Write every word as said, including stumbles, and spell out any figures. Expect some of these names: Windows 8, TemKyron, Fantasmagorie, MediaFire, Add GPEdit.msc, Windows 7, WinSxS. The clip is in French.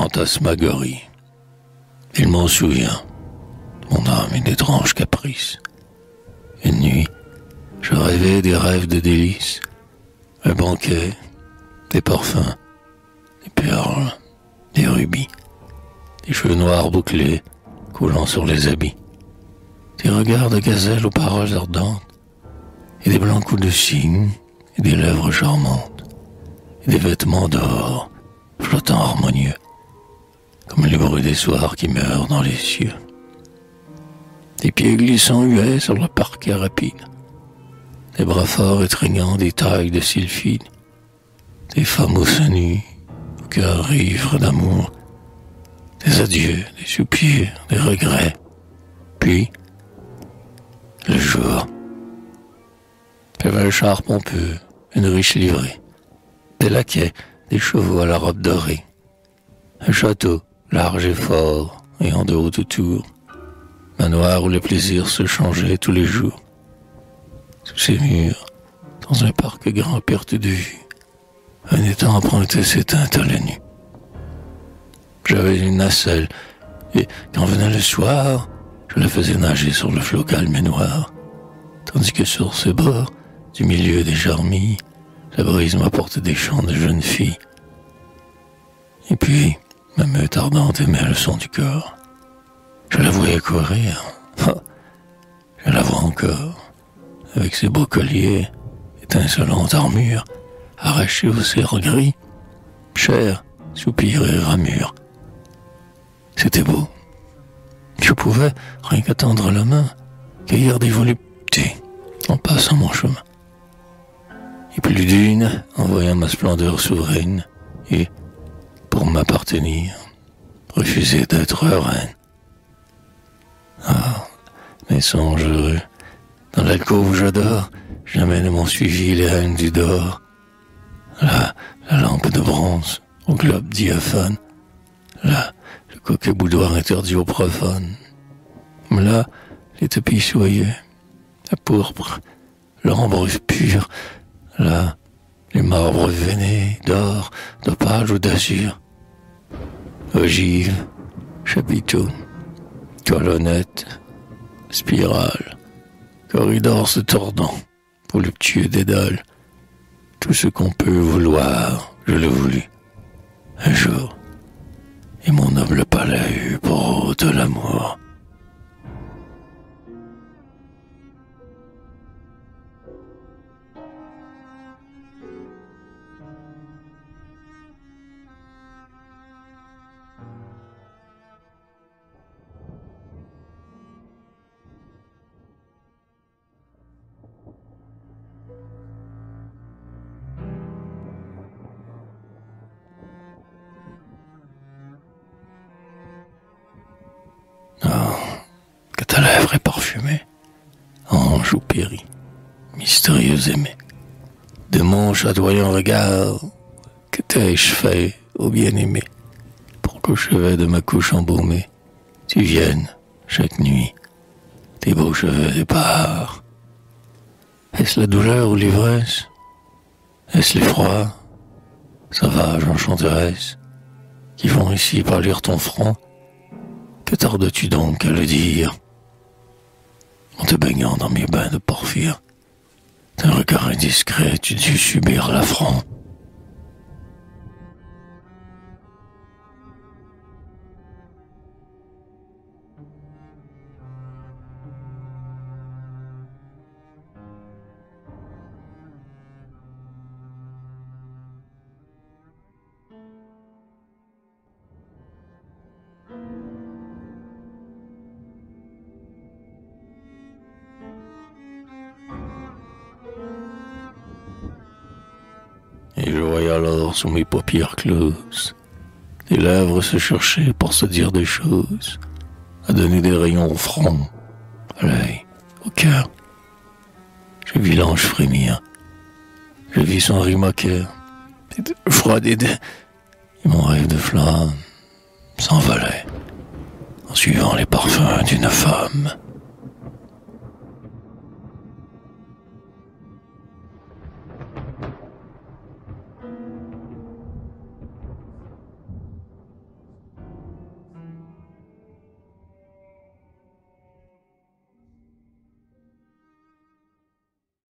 Fantasmagorie. Il m'en souvient, mon âme une étrange caprice. Une nuit, je rêvais des rêves de délices, un banquet, des parfums, des perles, des rubis, des cheveux noirs bouclés coulant sur les habits, des regards de gazelle aux paroles ardentes, et des blancs coups de cygne, et des lèvres charmantes, et des vêtements d'or flottant harmonieux, comme les bruits des soirs qui meurent dans les cieux. Des pieds glissants huaient sur le parquet rapide, des bras forts étreignant des tailles de sylphides, des femmes aux seins nus, au cœur ivre d'amour, des adieux, des soupirs, des regrets. Puis, le jour. J'avais un char pompeux, une riche livrée, des laquais, des chevaux à la robe dorée, un château large et fort, et en de hautes tours, manoir où les plaisirs se changeaient tous les jours. Sous ses murs, dans un parc grand à perte de vue, un étang emprunté s'éteint à la nuit. J'avais une nacelle, et quand venait le soir, je la faisais nager sur le flot calme et noir, tandis que sur ses bords, du milieu des charmilles, la brise m'apportait des chants de jeunes filles. Et puis, ma meute ardente aimait le son du corps. Je la voyais courir. Je la vois encore, avec ses beaux colliers, étincelantes armures, arrachées aux cerfs gris, chair, soupirs et ramures. C'était beau. Je pouvais, rien qu'attendre la main, cueillir des voluptés en passant mon chemin. Et plus d'une, en voyant ma splendeur souveraine, et, pour m'appartenir, refuser d'être reine. Ah, mes songes heureux, dans l'alcôve où j'adore, jamais ne m'ont suivi les reines du dehors. Là, la lampe de bronze, au globe diaphane, là, le coquet boudoir interdit aux profanes, là, les tapis soyeux, la pourpre, l'ambre pure, là, les marbres veinés d'or, d'opale ou d'azur, ogives, chapiteaux, colonnettes, spirales, corridors se tordant, voluptueux dédale, tout ce qu'on peut vouloir, je l'ai voulu, un jour, et mon noble palais eut pour hôte l'amour. Ta lèvre est parfumée, ange ou péri, mystérieux aimé, de mon chatoyant regard, que t'ai-je fait, ô bien-aimé, pour qu'au chevet de ma couche embaumée, tu viennes, chaque nuit, tes beaux cheveux départs. Est-ce la douleur ou l'ivresse? Est-ce l'effroi, sauvage enchanteresse, qui font ici pâlir ton front? Que tardes-tu donc à le dire? En te baignant dans mes bains de porphyre, d'un regard indiscret, tu dus subir l'affront. Et je voyais alors sous mes paupières closes des lèvres se chercher pour se dire des choses, à donner des rayons au front, à l'œil, au cœur. Je vis l'ange frémir, je vis son rire moqueur, froid dédain, et mon rêve de flamme s'envolait en suivant les parfums d'une femme.